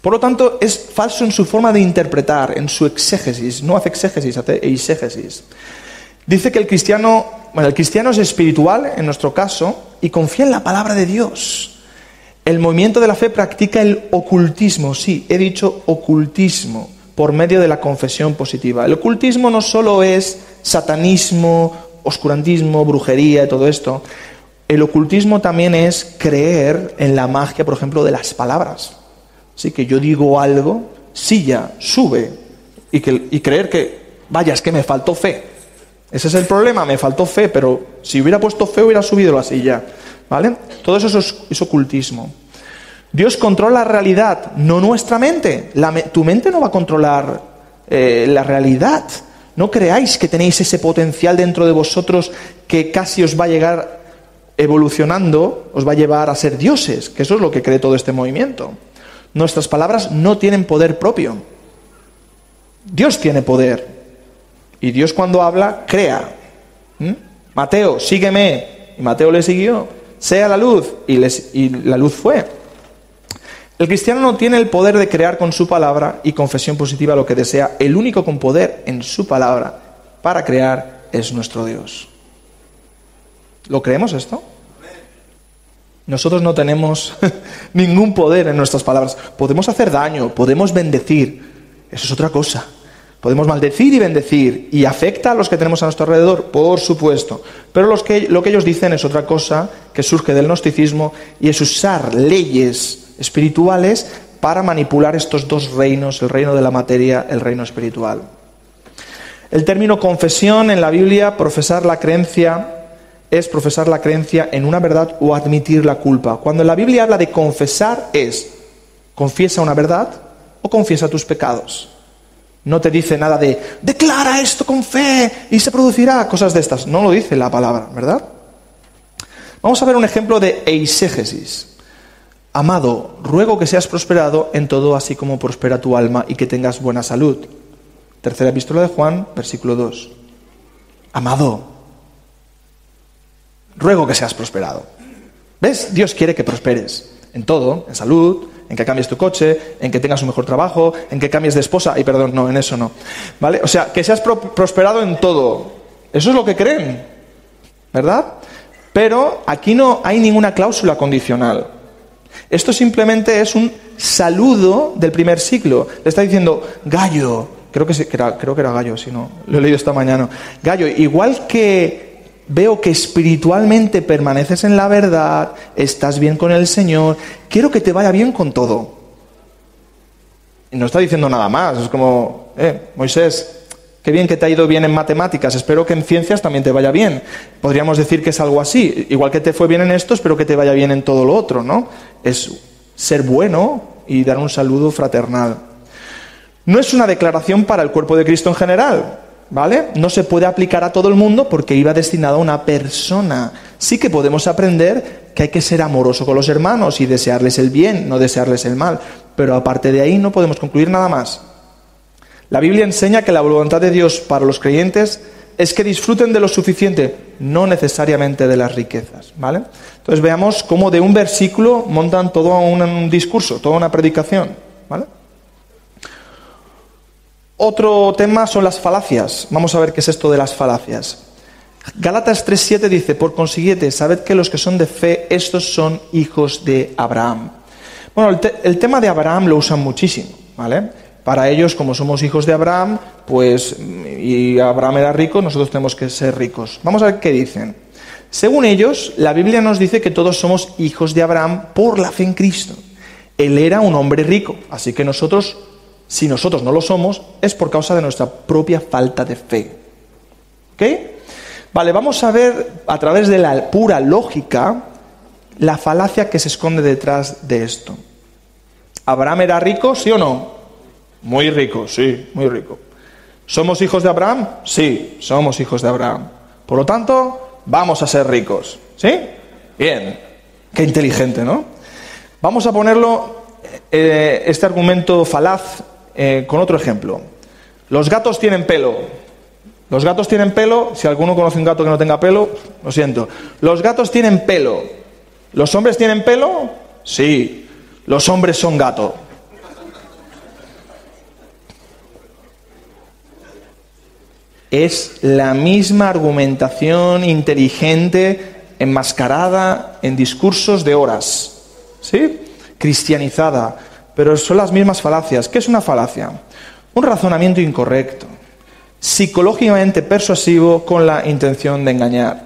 Por lo tanto, es falso en su forma de interpretar, en su exégesis. No hace exégesis, hace eiségesis. Dice que el cristiano, bueno, el cristiano es espiritual, en nuestro caso, y confía en la palabra de Dios. El movimiento de la fe practica el ocultismo. Sí, he dicho ocultismo, por medio de la confesión positiva. El ocultismo no solo es satanismo, oscurantismo, brujería y todo esto. El ocultismo también es creer en la magia, por ejemplo, de las palabras. Así que yo digo algo, silla, sube, y, que, y creer que, vaya, es que me faltó fe. Ese es el problema, me faltó fe, pero si hubiera puesto fe hubiera subido la silla, ¿vale? Todo eso es, es ocultismo. Dios controla la realidad, no nuestra mente. La me, tu mente no va a controlar eh, la realidad. No creáis que tenéis ese potencial dentro de vosotros que casi os va a llegar evolucionando, os va a llevar a ser dioses, que eso es lo que cree todo este movimiento. Nuestras palabras no tienen poder propio. Dios tiene poder. Y Dios, cuando habla, crea. ¿Mm? Mateo, sígueme. Y Mateo le siguió. Sea la luz. Y, les, y la luz fue. El cristiano no tiene el poder de crear con su palabra y confesión positiva lo que desea. El único con poder en su palabra para crear es nuestro Dios. ¿Lo creemos esto? Nosotros no tenemos ningún poder en nuestras palabras. Podemos hacer daño, podemos bendecir. Eso es otra cosa. Podemos maldecir y bendecir. Y afecta a los que tenemos a nuestro alrededor, por supuesto. Pero los que, lo que ellos dicen es otra cosa que surge del gnosticismo, y es usar leyes espirituales para manipular estos dos reinos, el reino de la materia, el reino espiritual. El término confesión en la Biblia, profesar la creencia, es profesar la creencia en una verdad o admitir la culpa. Cuando la Biblia habla de confesar, es: confiesa una verdad, o confiesa tus pecados. No te dice nada de, declara esto con fe y se producirá, cosas de estas. No lo dice la palabra, ¿verdad? Vamos a ver un ejemplo de eisegesis. Amado, ruego que seas prosperado en todo, así como prospera tu alma, y que tengas buena salud. Tercera epístola de Juan, versículo dos. Amado, ruego que seas prosperado. ¿Ves? Dios quiere que prosperes en todo, en salud, en que cambies tu coche, en que tengas un mejor trabajo, en que cambies de esposa. Y perdón, no, en eso no. ¿Vale? O sea, que seas pro- prosperado en todo. Eso es lo que creen, ¿verdad? Pero aquí no hay ninguna cláusula condicional. Esto simplemente es un saludo del primer siglo. Le está diciendo, Gallo, creo que, sí, que, era, creo que era Gallo, si no, lo he leído esta mañana. Gallo, igual que... veo que espiritualmente permaneces en la verdad, estás bien con el Señor, quiero que te vaya bien con todo. Y no está diciendo nada más, es como, eh, Moisés, qué bien que te ha ido bien en matemáticas, espero que en ciencias también te vaya bien. Podríamos decir que es algo así, igual que te fue bien en esto, espero que te vaya bien en todo lo otro, ¿no? Es ser bueno y dar un saludo fraternal. No es una declaración para el cuerpo de Cristo en general, ¿vale? No se puede aplicar a todo el mundo porque iba destinado a una persona. Sí que podemos aprender que hay que ser amoroso con los hermanos y desearles el bien, no desearles el mal. Pero aparte de ahí no podemos concluir nada más. La Biblia enseña que la voluntad de Dios para los creyentes es que disfruten de lo suficiente, no necesariamente de las riquezas, ¿vale? Entonces veamos cómo de un versículo montan todo un, un discurso, toda una predicación, ¿vale? Otro tema son las falacias. Vamos a ver qué es esto de las falacias. Gálatas tres siete dice, por consiguiente, sabed que los que son de fe, estos son hijos de Abraham. Bueno, el, te- el tema de Abraham lo usan muchísimo, ¿vale? Para ellos, como somos hijos de Abraham, pues, y Abraham era rico, nosotros tenemos que ser ricos. Vamos a ver qué dicen. Según ellos, la Biblia nos dice que todos somos hijos de Abraham por la fe en Cristo. Él era un hombre rico, así que nosotros... si nosotros no lo somos, es por causa de nuestra propia falta de fe. ¿Ok? Vale, vamos a ver a través de la pura lógica la falacia que se esconde detrás de esto. ¿Abraham era rico, sí o no? Muy rico, sí, muy rico. ¿Somos hijos de Abraham? Sí, somos hijos de Abraham. Por lo tanto, vamos a ser ricos. ¿Sí? Bien. Qué inteligente, ¿no? Vamos a ponerlo, eh, este argumento falaz, Eh, con otro ejemplo. Los gatos tienen pelo. Los gatos tienen pelo. Si alguno conoce un gato que no tenga pelo, lo siento. Los gatos tienen pelo. ¿Los hombres tienen pelo? Sí. Los hombres son gato. Es la misma argumentación inteligente, enmascarada en discursos de horas, ¿sí? Cristianizada. Pero son las mismas falacias. ¿Qué es una falacia? Un razonamiento incorrecto, psicológicamente persuasivo con la intención de engañar.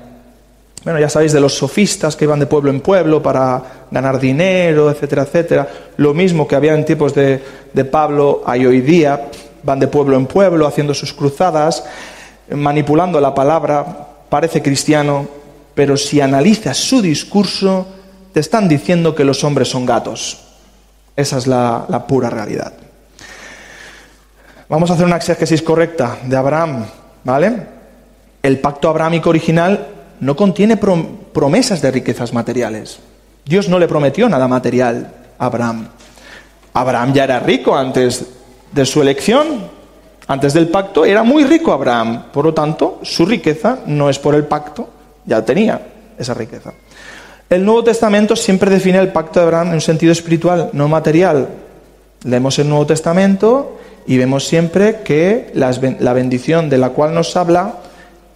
Bueno, ya sabéis de los sofistas que iban de pueblo en pueblo para ganar dinero, etcétera, etcétera. Lo mismo que había en tiempos de, de Pablo hay hoy día. Van de pueblo en pueblo haciendo sus cruzadas, manipulando la palabra. Parece cristiano, pero si analizas su discurso, te están diciendo que los hombres son gatos. Esa es la, la pura realidad. Vamos a hacer una exégesis correcta de Abraham, ¿vale? El pacto abrámico original no contiene prom- promesas de riquezas materiales. Dios no le prometió nada material a Abraham. Abraham ya era rico antes de su elección, antes del pacto, era muy rico Abraham. Por lo tanto, su riqueza no es por el pacto, ya tenía esa riqueza. El Nuevo Testamento siempre define el pacto de Abraham en un sentido espiritual, no material. Leemos el Nuevo Testamento y vemos siempre que las, la bendición de la cual nos habla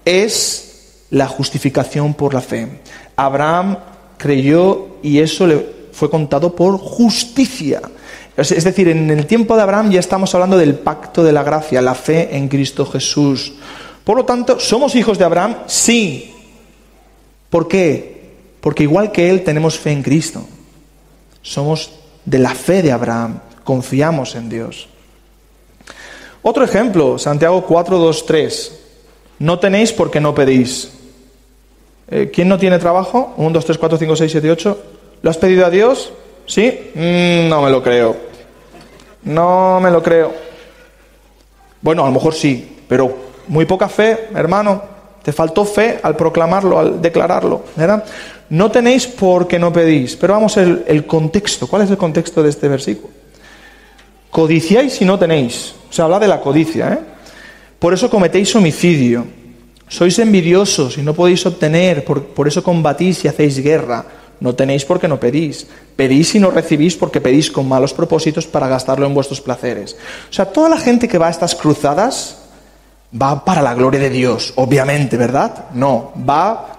es la justificación por la fe. Abraham creyó y eso le fue contado por justicia. Es, es decir, en el tiempo de Abraham ya estamos hablando del pacto de la gracia, la fe en Cristo Jesús. Por lo tanto, ¿somos hijos de Abraham? Sí. ¿Por qué? Porque igual que él tenemos fe en Cristo. Somos de la fe de Abraham. Confiamos en Dios. Otro ejemplo, Santiago cuatro, dos, tres. No tenéis porque no pedís. Eh, ¿Quién no tiene trabajo? uno, dos, tres, cuatro, cinco, seis, siete, ocho. ¿Lo has pedido a Dios? ¿Sí? Mm, no me lo creo. No me lo creo. Bueno, a lo mejor sí, pero muy poca fe, hermano. Te faltó fe al proclamarlo, al declararlo, ¿verdad? No tenéis porque no pedís. Pero vamos, el, el contexto. ¿Cuál es el contexto de este versículo? Codiciáis y no tenéis. O sea, habla de la codicia, ¿eh? Por eso cometéis homicidio. Sois envidiosos y no podéis obtener. Por, por eso combatís y hacéis guerra. No tenéis porque no pedís. Pedís y no recibís porque pedís con malos propósitos para gastarlo en vuestros placeres. O sea, toda la gente que va a estas cruzadas va para la gloria de Dios, obviamente, ¿verdad? No, va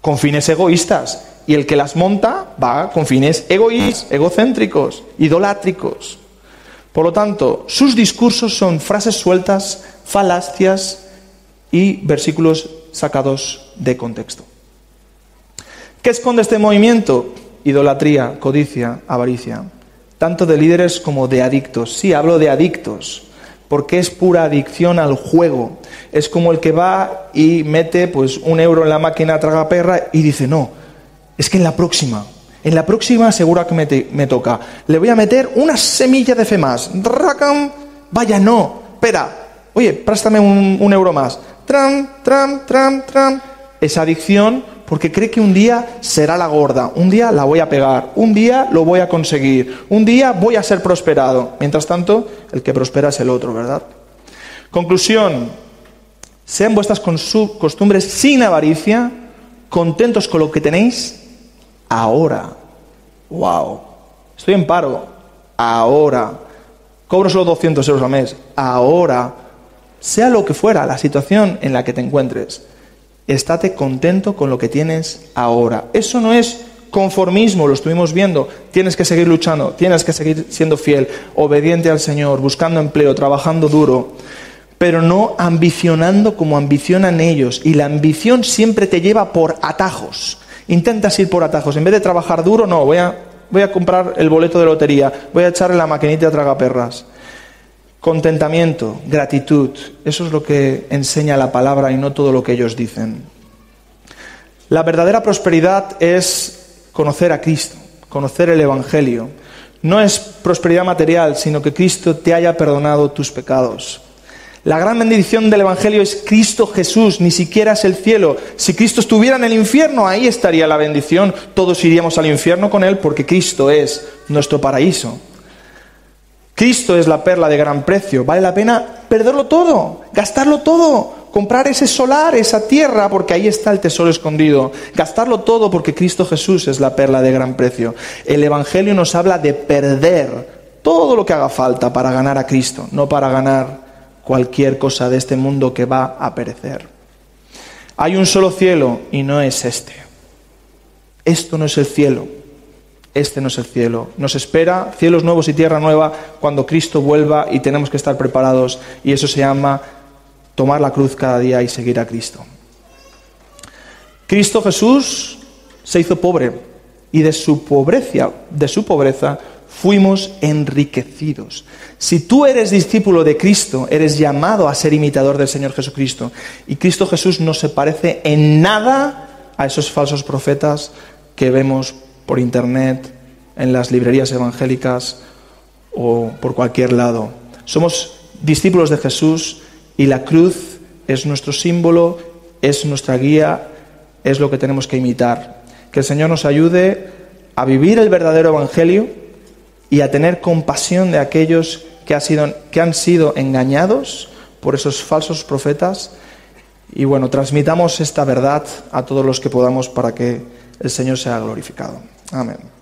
con fines egoístas. Y el que las monta va con fines egoístas, egocéntricos, idolátricos. Por lo tanto, sus discursos son frases sueltas, falacias y versículos sacados de contexto. ¿Qué esconde este movimiento? Idolatría, codicia, avaricia. Tanto de líderes como de adictos. Sí, hablo de adictos, porque es pura adicción al juego. Es como el que va y mete pues un euro en la máquina tragaperra y dice, no, es que en la próxima... En la próxima segura que me, te, me toca. Le voy a meter una semilla de fe más. ¡Racam! Vaya, no. Espera. Oye, préstame un, un euro más. Tram, tram, tram, tram. Esa adicción porque cree que un día será la gorda. Un día la voy a pegar. Un día lo voy a conseguir. Un día voy a ser prosperado. Mientras tanto, el que prospera es el otro, ¿verdad? Conclusión. Sean vuestras costumbres sin avaricia, contentos con lo que tenéis. Ahora, wow, estoy en paro, ahora, cobro solo doscientos euros al mes, ahora, sea lo que fuera la situación en la que te encuentres, estate contento con lo que tienes ahora. Eso no es conformismo, lo estuvimos viendo, tienes que seguir luchando, tienes que seguir siendo fiel, obediente al Señor, buscando empleo, trabajando duro, pero no ambicionando como ambicionan ellos, y la ambición siempre te lleva por atajos. Intentas ir por atajos. En vez de trabajar duro, no, voy a, voy a comprar el boleto de lotería, voy a echarle la maquinita a tragaperras. Contentamiento, gratitud, eso es lo que enseña la palabra y no todo lo que ellos dicen. La verdadera prosperidad es conocer a Cristo, conocer el Evangelio. No es prosperidad material, sino que Cristo te haya perdonado tus pecados. La gran bendición del Evangelio es Cristo Jesús, ni siquiera es el cielo. Si Cristo estuviera en el infierno, ahí estaría la bendición. Todos iríamos al infierno con Él porque Cristo es nuestro paraíso. Cristo es la perla de gran precio. Vale la pena perderlo todo, gastarlo todo, comprar ese solar, esa tierra, porque ahí está el tesoro escondido. Gastarlo todo porque Cristo Jesús es la perla de gran precio. El Evangelio nos habla de perder todo lo que haga falta para ganar a Cristo, no para ganar cualquier cosa de este mundo que va a perecer. Hay un solo cielo y no es este. Esto no es el cielo. Este no es el cielo. Nos espera cielos nuevos y tierra nueva cuando Cristo vuelva y tenemos que estar preparados. Y eso se llama tomar la cruz cada día y seguir a Cristo. Cristo Jesús se hizo pobre y de su pobreza, de su pobreza, fuimos enriquecidos. Si tú eres discípulo de Cristo, eres llamado a ser imitador del Señor Jesucristo. Y Cristo Jesús no se parece en nada a esos falsos profetas que vemos por internet, en las librerías evangélicas o por cualquier lado. Somos discípulos de Jesús y la cruz es nuestro símbolo, es nuestra guía, es lo que tenemos que imitar. Que el Señor nos ayude a vivir el verdadero Evangelio y a tener compasión de aquellos que, ha sido, que han sido engañados por esos falsos profetas. Y bueno, transmitamos esta verdad a todos los que podamos para que el Señor sea glorificado. Amén.